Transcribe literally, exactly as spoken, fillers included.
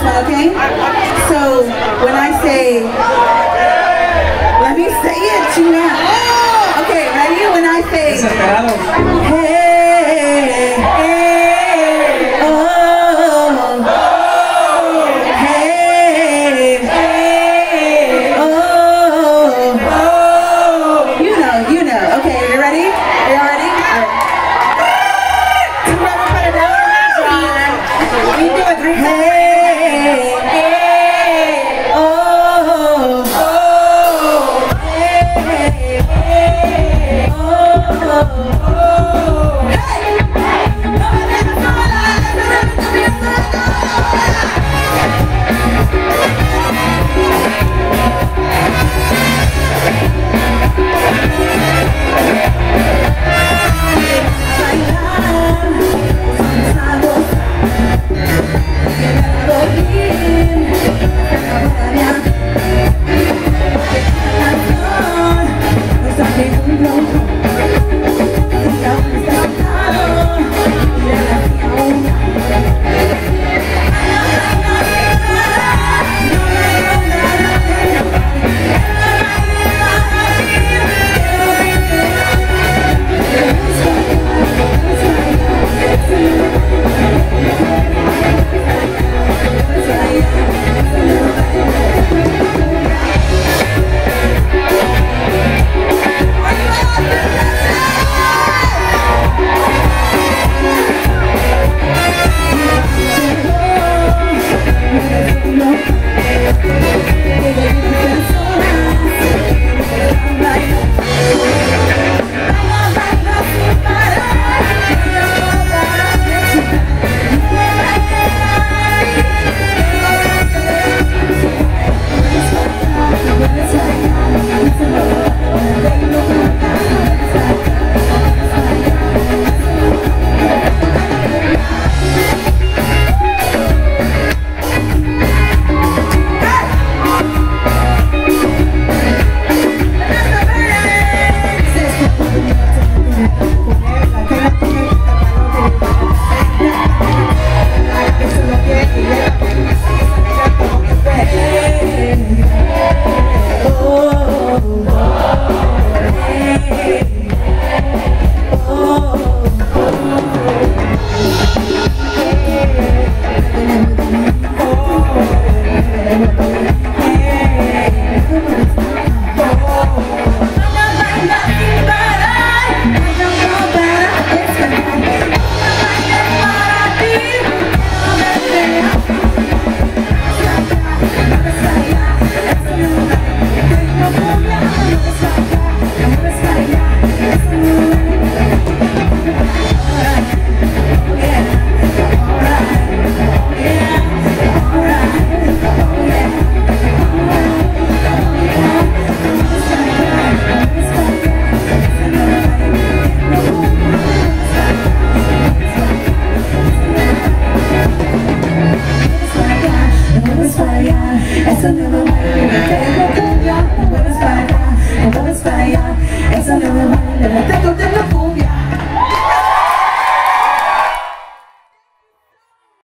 okay? So when I say, let me say it to you now. Okay, ready? When I say, hey, hey, oh, hey, hey, oh, you know, you know. Okay, are you ready? Are you ready? Hey, hey, oh, oh, hey, hey, oh, oh, hey. It's another way.